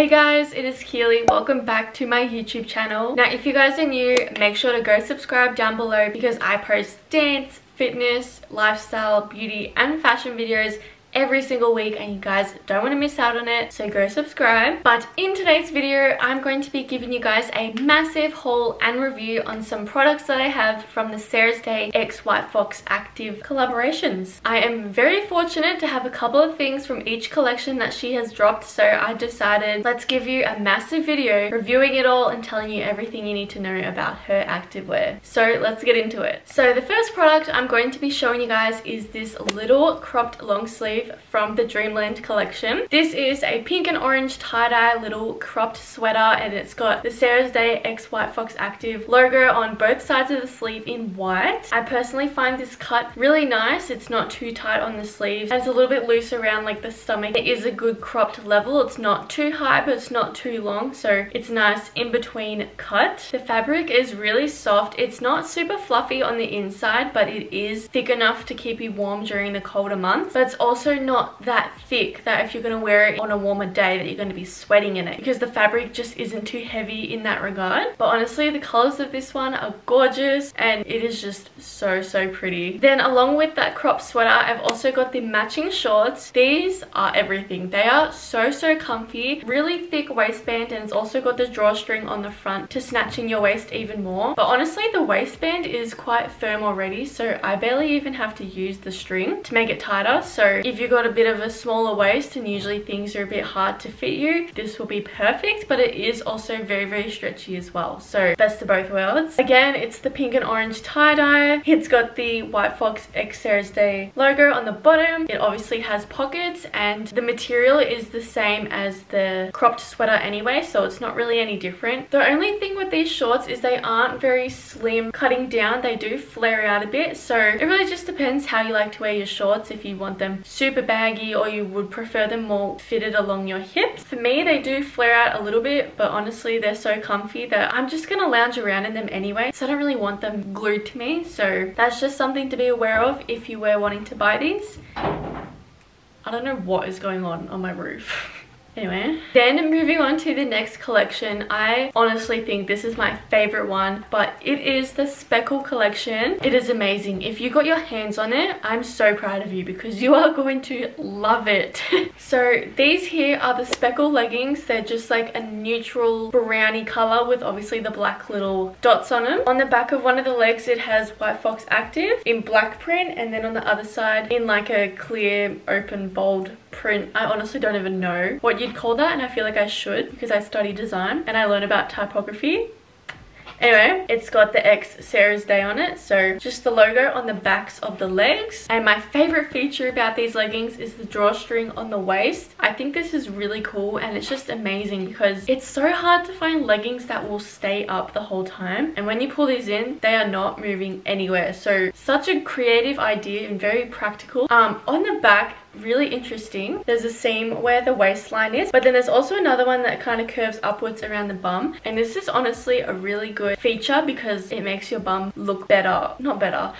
Hey guys, it is Keely. Welcome back to my YouTube channel. Now if you guys are new, make sure to go subscribe down below because I post dance, fitness, lifestyle, beauty and fashion videos every single week and you guys don't want to miss out on it, so go subscribe. But in today's video I'm going to be giving you guys a massive haul and review on some products that I have from the Sarah's Day x White Fox Active collaborations. I am very fortunate to have a couple of things from each collection that she has dropped, so I decided let's give you a massive video reviewing it all and telling you everything you need to know about her activewear. So let's get into it. So the first product I'm going to be showing you guys is this little cropped long sleeve from the Dreamland collection. This is a pink and orange tie-dye little cropped sweater and it's got the Sarah's Day x White Fox Active logo on both sides of the sleeve in white. I personally find this cut really nice. It's not too tight on the sleeves and it's a little bit loose around like the stomach. It is a good cropped level. It's not too high but it's not too long, so it's nice in between cut. The fabric is really soft. It's not super fluffy on the inside but it is thick enough to keep you warm during the colder months, but it's also not that thick that if you're going to wear it on a warmer day that you're going to be sweating in it, because the fabric just isn't too heavy in that regard. But honestly the colors of this one are gorgeous and it is just so pretty. Then along with that crop sweater I've also got the matching shorts. These are everything. They are so comfy, really thick waistband, and it's also got the drawstring on the front to snatch in your waist even more. But honestly the waistband is quite firm already, so I barely even have to use the string to make it tighter. So if you've got a bit of a smaller waist and usually things are a bit hard to fit you, this will be perfect. But it is also very stretchy as well, so best of both worlds. Again, it's the pink and orange tie-dye. It's got the White Fox x Sarah's Day logo on the bottom. It obviously has pockets and the material is the same as the cropped sweater anyway, so it's not really any different. The only thing with these shorts is they aren't very slim cutting down. They do flare out a bit, so it really just depends how you like to wear your shorts. If you want them super baggy or you would prefer them more fitted along your hips. For me they do flare out a little bit, but honestly they're so comfy that I'm just gonna lounge around in them anyway, so I don't really want them glued to me. So that's just something to be aware of if you were wanting to buy these. I don't know what is going on my roof. Anyway, then moving on to the next collection. I honestly think this is my favorite one, but it is the Speckle collection. It is amazing. If you got your hands on it, I'm so proud of you because you are going to love it. So these here are the Speckle leggings. They're just like a neutral browny color with obviously the black little dots on them. On the back of one of the legs it has White Fox Active in black print, and then on the other side in like a clear open bold print. I honestly don't even know what you'd call that, and I feel like I should because I study design and I learn about typography. Anyway, it's got the X Sarah's Day on it, so just the logo on the backs of the legs. And my favorite feature about these leggings is the drawstring on the waist. I think this is really cool and it's just amazing because it's so hard to find leggings that will stay up the whole time, and when you pull these in they are not moving anywhere. So such a creative idea and very practical. On the back, really interesting, there's a seam where the waistline is, but then there's also another one that kind of curves upwards around the bum, and this is honestly a really good feature because it makes your bum look better. Not better.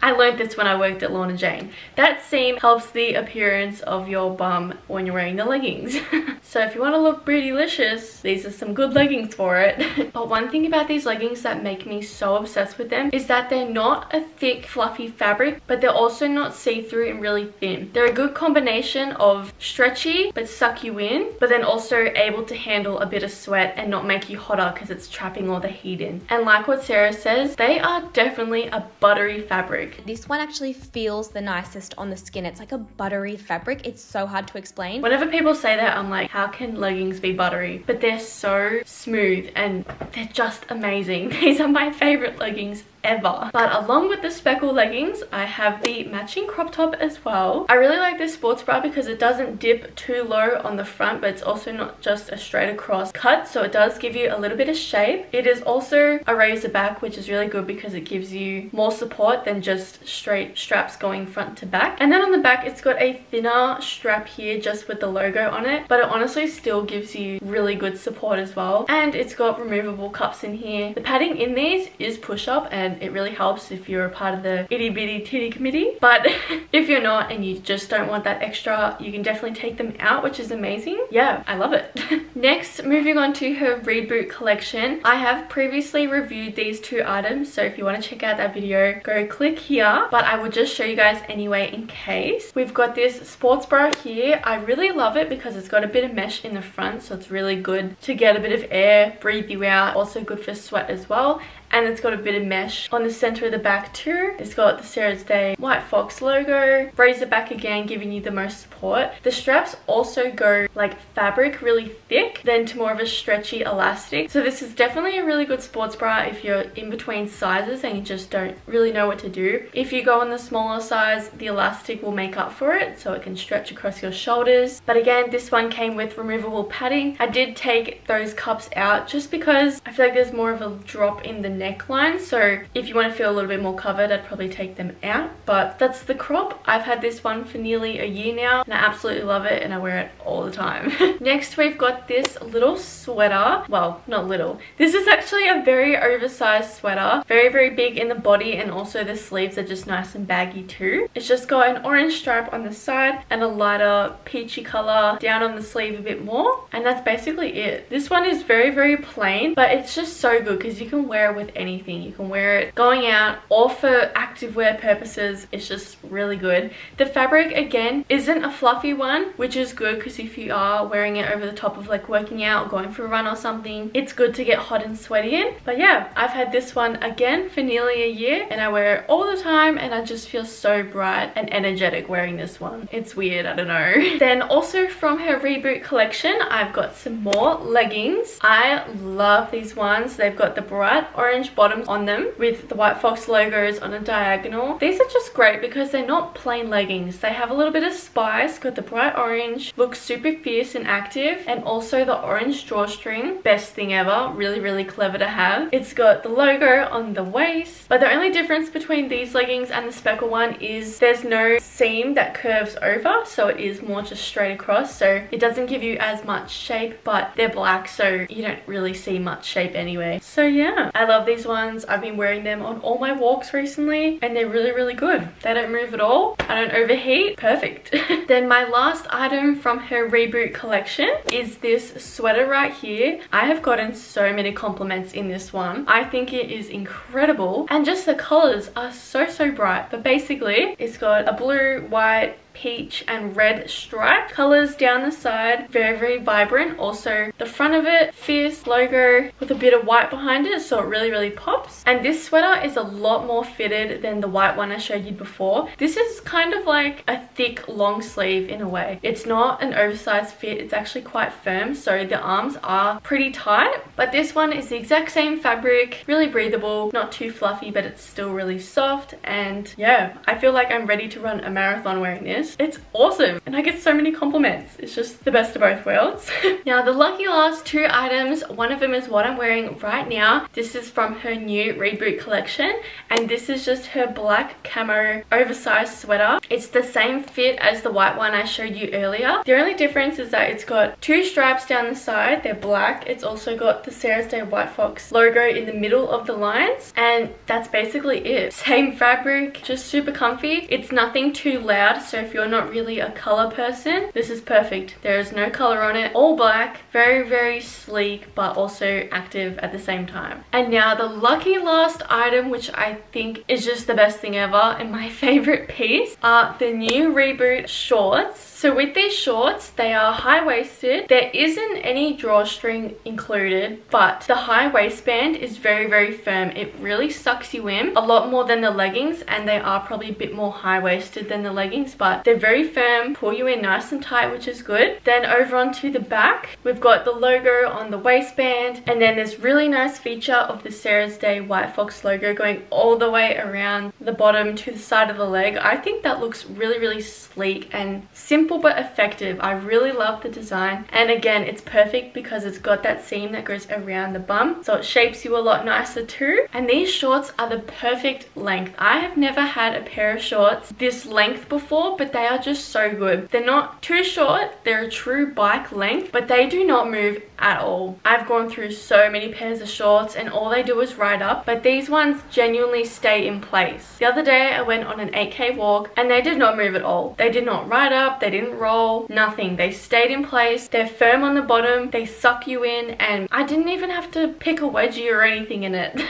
I learned this when I worked at Lorna Jane. That seam helps the appearance of your bum when you're wearing the leggings. So if you want to look pretty-licious, these are some good leggings for it. But one thing about these leggings that make me so obsessed with them is that they're not a thick fluffy fabric, but they're also not see-through and really thin. They're a good combination of stretchy but suck you in, but then also able to handle a bit of sweat and not make you hotter because it's trapping all the heat in. And like what Sarah says, they are definitely a buttery fabric. This one actually feels the nicest on the skin. It's like a buttery fabric. It's so hard to explain. Whenever people say that I'm like, how can leggings be buttery? But they're so smooth and they're just amazing. These are my favorite leggings ever. But along with the Speckle leggings I have the matching crop top as well. I really like this sports bra because it doesn't dip too low on the front, but it's also not just a straight across cut, so it does give you a little bit of shape. It is also a razor back, which is really good because it gives you more support than just straight straps going front to back. And then on the back it's got a thinner strap here just with the logo on it, but it honestly still gives you really good support as well. And it's got removable cups in here. The padding in these is push-up and and it really helps if you're a part of the itty bitty titty committee. But if you're not and you just don't want that extra, you can definitely take them out, which is amazing. Yeah, I love it. Next, moving on to her Reboot collection. I have previously reviewed these two items, so if you want to check out that video, go click here, but I will just show you guys anyway in case. We've got this sports bra here. I really love it because it's got a bit of mesh in the front, so it's really good to get a bit of air, breathe you out, also good for sweat as well. And it's got a bit of mesh on the center of the back too. It's got the Sarah's Day White Fox logo, razor back again, giving you the most support. The straps also go like fabric, really thick, then to more of a stretchy elastic. So this is definitely a really good sports bra if you're in between sizes and you just don't really know what to do. If you go on the smaller size, the elastic will make up for it, so it can stretch across your shoulders. But again, this one came with removable padding. I did take those cups out just because I feel like there's more of a drop in the neckline, so if you want to feel a little bit more covered, I'd probably take them out. But that's the crop. I've had this one for nearly a year now and I absolutely love it and I wear it all the time. Next, we've got this little sweater. Well, not little, this is actually a very oversized sweater, very big in the body, and also the sleeves are just nice and baggy too. It's just got an orange stripe on the side and a lighter peachy color down on the sleeve a bit more, and that's basically it. This one is very plain, but it's just so good because you can wear it with anything. You can wear it going out or for activewear purposes. It's just really good. The fabric again isn't a fluffy one, which is good because if you are wearing it over the top of like working out or going for a run or something, it's good to get hot and sweaty in. But yeah, I've had this one again for nearly a year and I wear it all the time and I just feel so bright and energetic wearing this one. It's weird, I don't know. Then also from her Reboot collection, I've got some more leggings. I love these ones. They've got the bright orange bottoms on them with the White Fox logos on a diagonal. These are just great because they're not plain leggings. They have a little bit of spice, got the bright orange, looks super fierce and active, and also the orange drawstring. Best thing ever. Really clever to have. It's got the logo on the waist, but the only difference between these leggings and the Speckle one is there's no seam that curves over, so it is more just straight across, so it doesn't give you as much shape, but they're black, so you don't really see much shape anyway. So yeah, I love these ones. I've been wearing them on all my walks recently and they're really good. They don't move at all. I don't overheat. Perfect. Then my last item from her Reboot collection is this sweater right here. I have gotten so many compliments in this one. I think it is incredible and just the colors are so bright. But basically it's got a blue, white, peach and red stripe colors down the side, very vibrant. Also the front of it, fierce logo with a bit of white behind it, so it really pops. And this sweater is a lot more fitted than the white one I showed you before. This is kind of like a thick long sleeve in a way. It's not an oversized fit, it's actually quite firm, so the arms are pretty tight. But this one is the exact same fabric, really breathable, not too fluffy, but it's still really soft. And yeah, I feel like I'm ready to run a marathon wearing this. It's awesome and I get so many compliments. It's just the best of both worlds. Now the lucky last two items, one of them is what I'm wearing right now. This is from her new Reboot collection and this is just her black camo oversized sweater. It's the same fit as the white one I showed you earlier. The only difference is that it's got two stripes down the side, they're black. It's also got the Sarah's Day White Fox logo in the middle of the lines and that's basically it. Same fabric, just super comfy. It's nothing too loud, so if you're not really a color person, this is perfect. There is no color on it, all black, very sleek but also active at the same time. And now the lucky last item, which I think is just the best thing ever and my favorite piece, are the new Reboot shorts. So with these shorts, they are high-waisted. There isn't any drawstring included, but the high waistband is very firm. It really sucks you in a lot more than the leggings, and they are probably a bit more high-waisted than the leggings, but they're very firm, pull you in nice and tight, which is good. Then over onto the back, we've got the logo on the waistband, and then this really nice feature of the Sarah's Day White Fox logo going all the way around the bottom to the side of the leg. I think that looks really sleek and simple but effective. I really love the design, and again, it's perfect because it's got that seam that goes around the bum, so it shapes you a lot nicer too. And these shorts are the perfect length. I have never had a pair of shorts this length before, but they are just so good. They're not too short, they're a true bike length, but they do not move at all. I've gone through so many pairs of shorts and all they do is ride up, but these ones genuinely stay in place. The other day I went on an 8K walk and they did not move at all. They did not ride up, they didn't roll, nothing. They stayed in place, they're firm on the bottom, they suck you in, and I didn't even have to pick a wedgie or anything in it.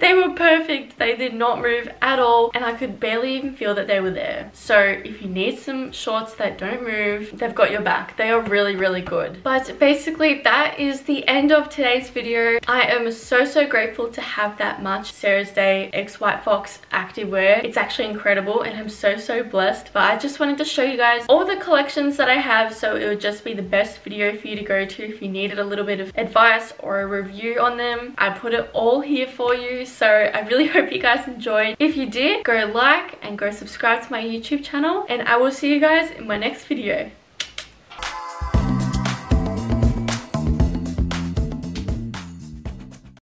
They were perfect, they did not move at all, and I could barely even feel that they were there. So if you need some shorts that don't move, they've got your back. They are really, really good. But basically that is the end of today's video. I am so grateful to have that much Sarah's Day x White Fox active wear. It's actually incredible and I'm so blessed. But I just wanted to show you guys all the collections that I have, so it would just be the best video for you to go to if you needed a little bit of advice or a review on them. I put it all here for you, so I really hope you guys enjoyed. If you did, go like and go subscribe to my YouTube channel, and I will see you guys in my next video.